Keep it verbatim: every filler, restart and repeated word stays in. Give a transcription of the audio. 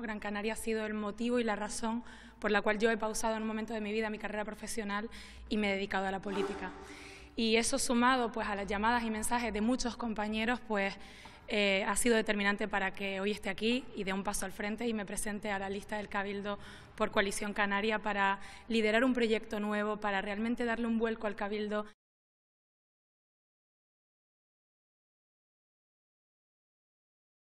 Gran Canaria ha sido el motivo y la razón por la cual yo he pausado en un momento de mi vida mi carrera profesional y me he dedicado a la política. Y eso, sumado pues a las llamadas y mensajes de muchos compañeros, pues eh, ha sido determinante para que hoy esté aquí y dé un paso al frente y me presente a la lista del Cabildo por Coalición Canaria para liderar un proyecto nuevo, para realmente darle un vuelco al Cabildo.